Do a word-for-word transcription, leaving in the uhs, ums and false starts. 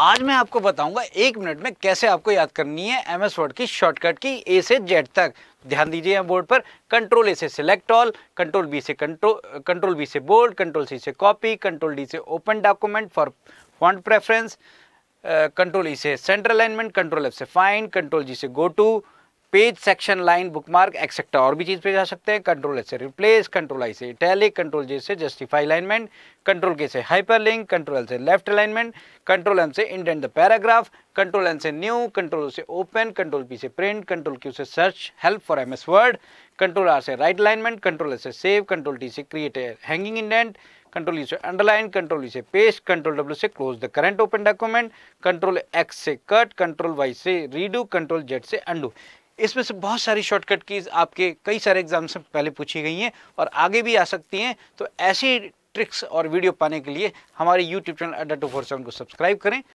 आज मैं आपको बताऊंगा एक मिनट में कैसे आपको याद करनी है एम एस वर्ड की शॉर्टकट की ए से जेड तक। ध्यान दीजिए हम बोर्ड पर कंट्रोल ए से सिलेक्ट ऑल, कंट्रोल बी से कंट्रोल कंट्रोल बी से बोल्ड, कंट्रोल सी से कॉपी, कंट्रोल डी से open document for font preference, control E से सेंटर अलाइनमेंट, कंट्रोल एफ से फाइंड, कंट्रोल जी से go to, page section line bookmark etcetera और भी चीज़ पे जा सकते हैं, कंट्रोल एस से रिप्लेस, कंट्रोल आई से इटैलिक, कंट्रोल जे से जस्टिफाई अलाइनमेंट, कंट्रोल के से हाइपरलिंक, कंट्रोल एल से लेफ्ट अलाइनमेंट, कंट्रोल एम से indent the paragraph, control N से न्यू, कंट्रोल से ओपन, कंट्रोल पी से प्रिंट, कंट्रोल क्यू से search help for M S word, control R से right alignment, control S से save, control T से create a hanging indent, control U से underline, control U से paste, control W से close the current open document, control X से cut, control Y से redo, control Z से undo. इसमें से बहुत सारी शॉर्टकट कीज आपके कई सारे एग्जाम से पहले पूछी गई हैं और आगे भी आ सकती हैं। तो ऐसी ट्रिक्स और वीडियो पाने के लिए हमारे YouTube channel Adda two four seven को सब्सक्राइब करें।